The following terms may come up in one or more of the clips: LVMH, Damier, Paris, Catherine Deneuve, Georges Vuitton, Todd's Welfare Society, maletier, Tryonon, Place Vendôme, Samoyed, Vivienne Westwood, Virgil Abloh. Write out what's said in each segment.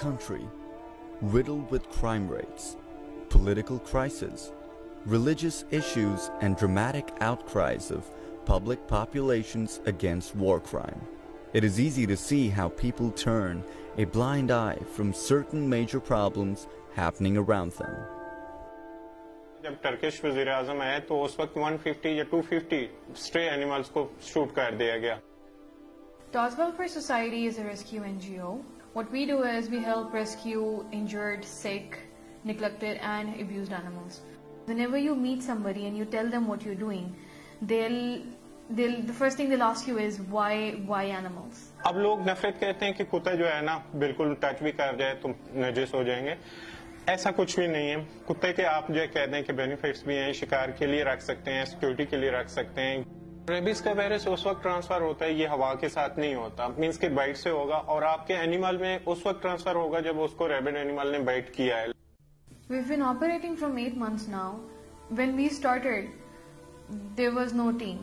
country riddled with crime rates, political crisis, religious issues, and dramatic outcries of public populations against war crime. It is easy to see how people turn a blind eye from certain major problems happening around them. जब Turkish वज़ीर-ए-आज़म आए तो उस वक्त 150 या 250 stray animals को shoot कर दिया गया. Todd's Welfare Society is a rescue NGO. What we do is we help rescue injured, sick, neglected and abused animals. Whenever you meet somebody and you tell them what you're doing, the first thing they'll ask you is why animals. अब लोग नफरत कहते हैं कि कुत्ता जो है ना बिल्कुल टच भी कर जाए तो नजस हो जाएंगे. ऐसा कुछ भी नहीं है. कुत्ते के आप जो कह दें कि बेनिफिट्स भी हैं, शिकार के लिए रख सकते हैं, सिक्योरिटी के लिए रख सकते हैं. रेबीज का वायरस उस वक्त ट्रांसफर होता है, ये हवा के साथ नहीं होता, मींस के बाइट से होगा और आपके एनिमल में उस वक्त ट्रांसफर होगा जब उसको रैबिट एनिमल ने बाइट किया है. We've been operating from 8 months now. When we started, there was no team.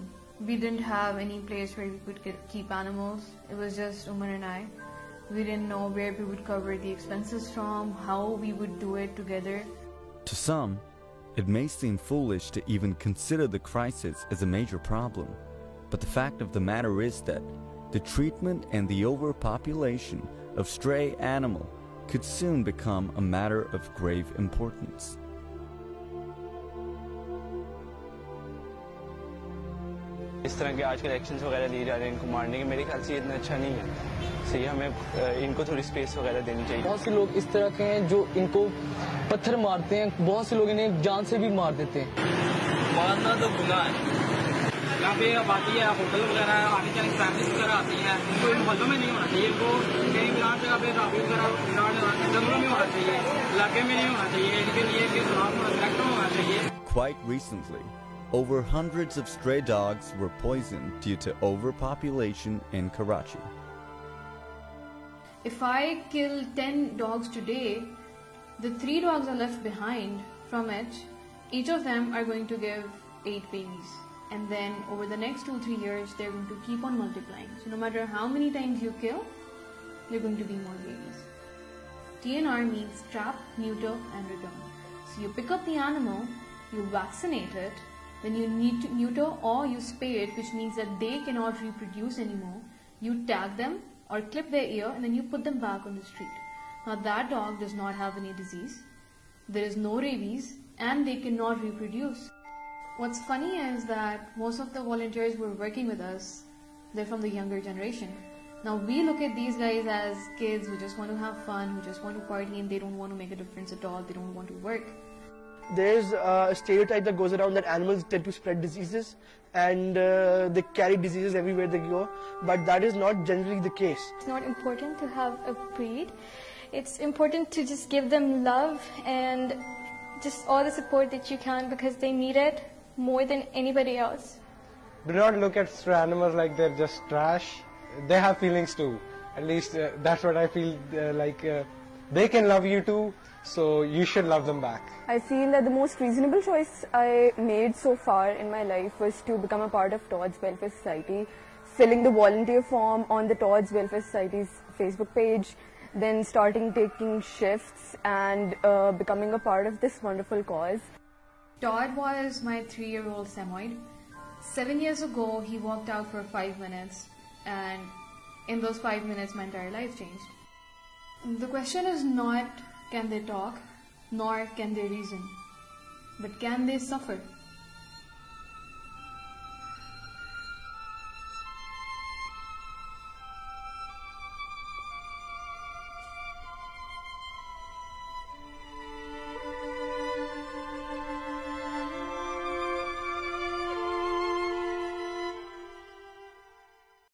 We didn't have any place where we could keep animals. It was just Umar and I. We didn't know where we would cover the expenses from, how we would do it together. To some, it may seem foolish to even consider the crisis as a major problem. But the fact of the matter is that the treatment and the overpopulation of stray animals could soon become a matter of grave importance. इस तरह के आजकल actions वगैरह लिए जा रहे हैं इनको मारने के, मेरे ख्याल से इतना अच्छा नहीं है. सही हमें इनको थोड़ी स्पेस वगैरह देनी चाहिए. बहुत से लोग इस तरह के हैं जो इनको पत्थर मारते हैं, बहुत से लोग इन्हें जान से भी मार देते हैं. मारना तो गुनाह है. यहाँ पे आबादी है, होटल वगैरह आने जाने फैमिली वगैरह आती है, उनको इन मोहल्लों में नहीं होना चाहिए. वो कहीं वीरान जगह पे राबी वगैरह जंगलों में होना चाहिए, इलाके में नहीं होना चाहिए. इनके लिए कि सुराग होना चाहिए. Quite recently, over hundreds of stray dogs were poisoned due to overpopulation in Karachi. If I kill 10 dogs today, the 3 dogs are left behind from it. Each of them are going to give 8 babies. And then over the next 2-3 years, they're going to keep on multiplying. So no matter how many times you kill, they're going to be more babies. TNR means trap, neuter, and return. So you pick up the animal, you vaccinate it, then you need to neuter or you spay it, which means that they cannot reproduce anymore. You tag them or clip their ear, and then you put them back on the street. Now that dog does not have any disease. There is no rabies, and they cannot reproduce. What's funny is that most of the volunteers who are working with us, they're from the younger generation. Now we look at these guys as kids who just want to have fun, who just want to party, and they don't want to make a difference at all, they don't want to work. There's a stereotype that goes around that animals tend to spread diseases and they carry diseases everywhere they go, but that is not generally the case. It's not important to have a breed, it's important to just give them love and just all the support that you can because they need it. More than anybody else. Do not look at stray animals like they're just trash. They have feelings too. At least that's what I feel like. They can love you too, so you should love them back. I feel that the most reasonable choice I made so far in my life was to become a part of Todd's Welfare Society, filling the volunteer form on the Todd's Welfare Society's Facebook page, then starting taking shifts and becoming a part of this wonderful cause. Todd was my 3-year-old Samoyed. 7 years ago, he walked out for 5 minutes, and in those 5 minutes, my entire life changed. The question is not can they talk, nor can they reason, but can they suffer?